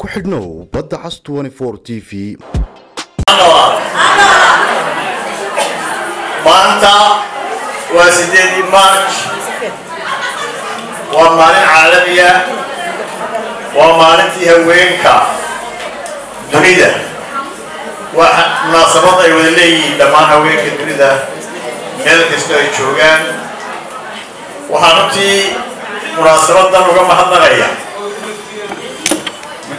ku xidhno badda cas 24 TV maanta waa 8 March waa maalin caalami ah waa maalintii haweenka dunida waa munaasabad ay wada leeyihiin dhammaan haweenka dunida meel kasta ay joogaan waxaan runtii munaasabadan uga mahadnaqayaa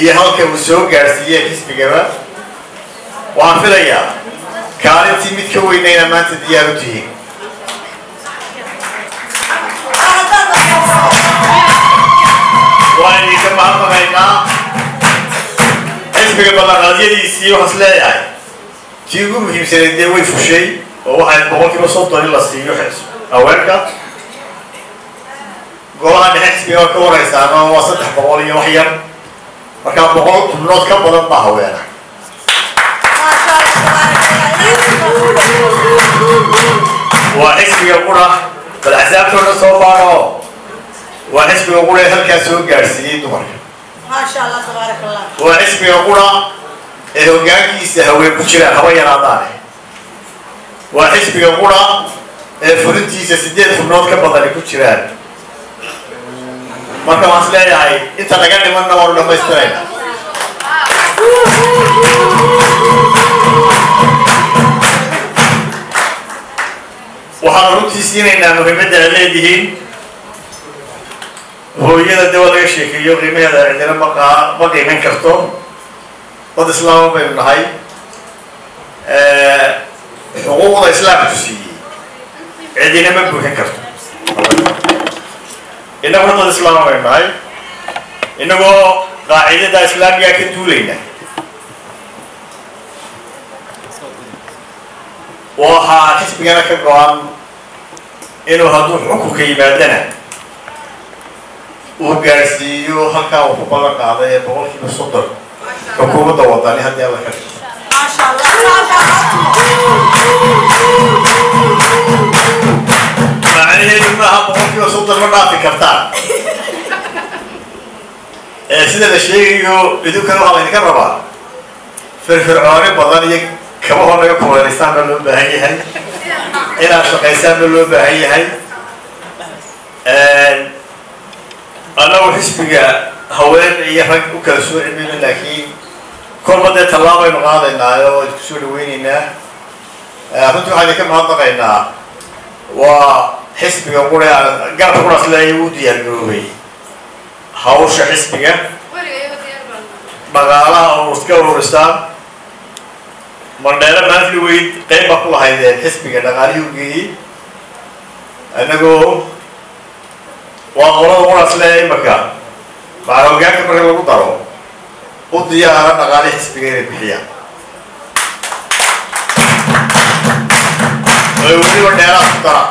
iyo halka uu soo gaarsiiyay xisbigaba waan filayaa kaalintii mid ka weynayna maanta diyaar u tihiin waan idinka mahadnaqaynaa xisbiga ballanqaadyadiisii waxaas leeyahay tii ugu muhiimsanayd dee way fushay oo waxay 100% la siiyo haweenka golaha dhexe xisbiga waa ka waraysaa ama waa 300 iyo wax yar marka boqol kulood ka badan baa haweena waa xisbiga qura bal axsaabtoona soo baaro waa xisbiga qura ee halkaas soo gaarsiiyey dumarka maasha allah tabaarak allah waa xisbiga qura ee hoggaankiisa haween ku jiraan haba yaraadaane waa xisbiga qura ee fulintiisa 8 xubnood ka badan ku jiraan marka waxaan leeyahay inta laga dhimanna waa dhamaystireena waxaan runtii siinaynaa muhiimadda ay leedihiin hooyada dee waa laga sheekeeyo qiimaheeda cidina ma qiiman karto dad islaama baynu nahay xuquuqda islaamka tusiiyey cidina ma buuxin karto إنهم يقولون أنهم يقولون أنهم يقولون أنهم يقولون أنهم وها يقولون أنهم يقولون أنهم يقولون أنهم يقولون أنهم يقولون أنهم يقولون أنهم يقولون أنهم سيدي الشيخ يقول لك أنا أنا أنا أنا أنا أنا أنا أنا أنا أنا أنا أنا أنا أنا أنا أنا أنا أنا أنا أنا أنا أنا أنا أنا أنا حسبي أقول يا قاعد أقول أصلا يهودي الجوي هاوش حسبي مقالة أو سكور رسام من دايرة ما في ويد قيمة كل هاي حسبي أنا قاعد يوجي أنا جو وأقول أصلا يمكن بعرف جاك كم رجل بطارو ودي أنا قاعد حسبي غير بحياة ويودي من دايرة بطارو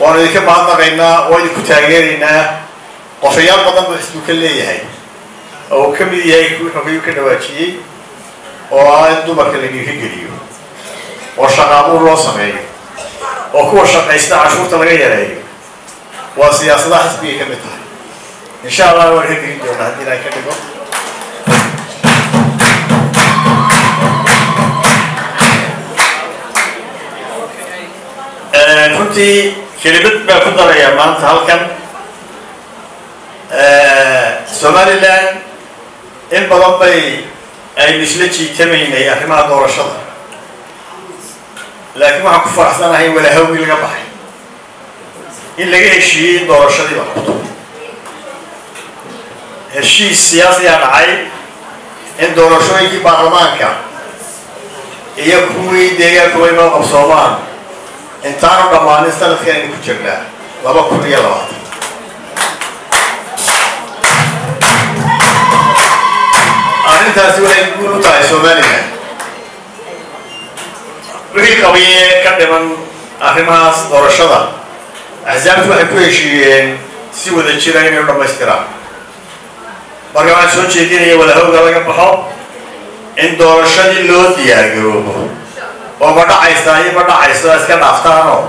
وأنا ذيك بعضنا قلنا وايد كتاجرنا قفيان بعضنا بحسب كل يهاي أو كم يهاي كل نبي كنا بتشي وعندو بكلم يهجريو وشغابو راسمه وكو شغ عشر تغيره وسياسة حسب كم تحل إن شاء الله ورهجرين جونا هدينا كده كنت كلمت ما كنت رأي مانت هالكن سومالي لان إن بلبي أي مشلتي تمين أي أخي ما دور شطر لكن ما أكفر أحسنها هي ولا هوي القبح إلا جاي شيء دور شطر بقى الشيء السياسي أنا عاي إن دور شوي كي برلمان كان يكوي ديا كوي ما أبصوان انتارو دماني سنة كان يكتشفنا لما كوريا لوات أنا تاسي ولا يقولوا تاي سوماليا ريل كويه كدمن أهماس دور شدا أزيمت وحكوي شيء سوى ذي شيرين يوم مسترا برگمان سوچ چیدی ولی هوا گلگم بخو این دورشانی لودیار گروه و بنا عیسی از کن افتانو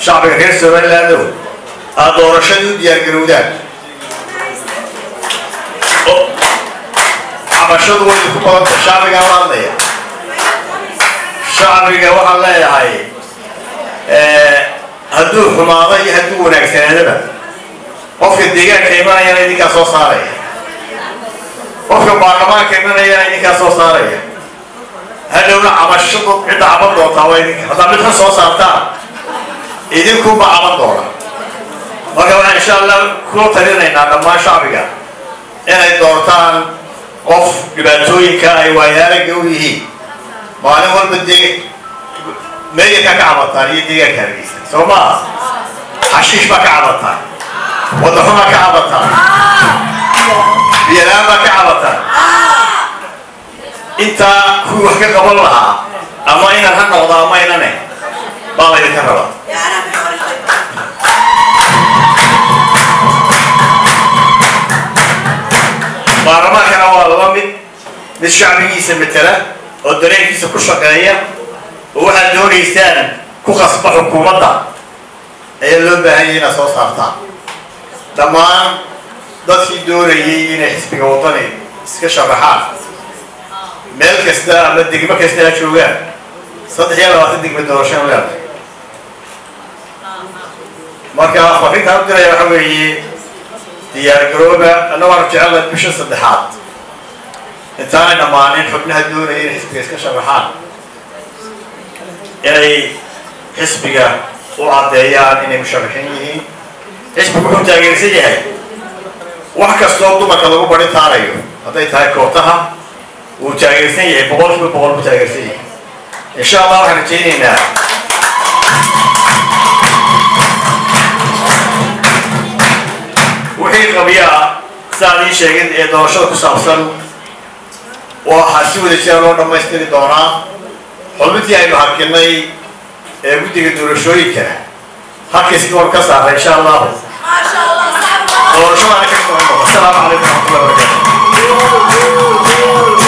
شعبی خیر سوال لندو آن دورشانی دیار گروه دار اما شد ولی کوپان شعبی گوان دیه شعبی گوان لیه های هدو خماده یه هدو نکسنه داره وقتی دیگه کیمان یه دیگه سو ساله وفي البرلمان كمان هي إنك صوصارية هل هنا عمل شطط عند عمل دوره وينك هذا مثل صوصارتا إذا كوبا عمل دوره وكمان إن شاء الله كل ترينا لما شعبيا إن دورتان أوف يبتوي كاي ويارك ويهي ما نقول بدي مية كعمل تاري دي كاريس سوما عشيش بكعمل تاري وضحنا كعمل تاري بيلامك عبطة أنت هو حكى قبلها أما إن الحن وضع ما إنني بابا يذكره بارما كان والله من الشعبي يسمى ترى والدنيا يسمى كل شقية وواحد دور يستأنف كوخ أصبح حكومة هي اللي بهينا صوص أرطان تمام dadkii doorayay inay xisbiga wadani iska sharaxaan meel kasta ama degmo kasta ay joogaan 3 degmo doorasho leh marka faafin aan diray waxa weeye diyaar garooba annagu arjacada bisha 3aad intaan dhammaan xubnaha doorayay inay xisbiga iska sharaxaan ay xisbiga oo cadeeyaan inay musharaxin yihiin xisbigu wuxuu taageersan yahay wax kastoo dumarka lagu bari taarayo haday tahay kootaha uu taageersan yahay boqolkiiba 100 taageersan yahay insha Allah waxaan rajaynaynaa wixii qabiya saali sheegid ee doorashada ku saabsan waxa si wada jir loo dhamaystiri doonaa xubintii aynu harkinay ee guddiga doorashooyinka halkaas door ka saaray insha Allah ma sha Allah والسلام عليكم ورحمة الله وبركاته